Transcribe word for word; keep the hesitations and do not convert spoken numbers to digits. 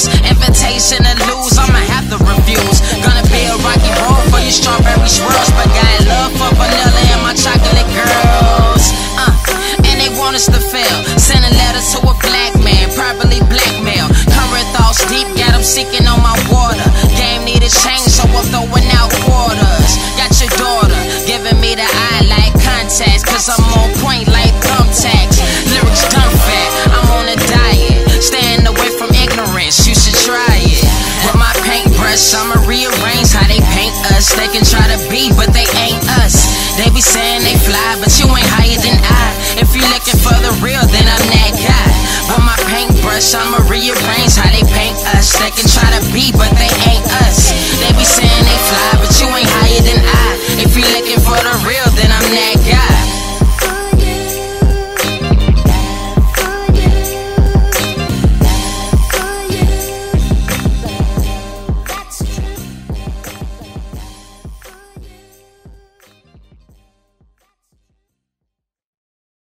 news. Invitation to lose, I'ma have to refuse. Gonna be a rocky road for your strawberry swirls, but got love for vanilla and my chocolate girls. Uh, and they want us to fail. Send a letter to a black man, probably blackmail. Current thoughts deep, got them seeking on my water. Game need a change, so I'm throwing out quarters. Got your daughter giving me the eye like contacts, 'cause I'm on point like thumbtacks. Lyrics done fat, I'm on a diet. Staying away from ignorance, you should try it. With my paintbrush, I'ma rearrange how they paint us. They can try to be, but they ain't us. They be saying they fly, but you ain't higher than I. If you looking for the real, then I'm that guy. With my paintbrush, I'ma rearrange how they paint us. They can try to be, but they ain't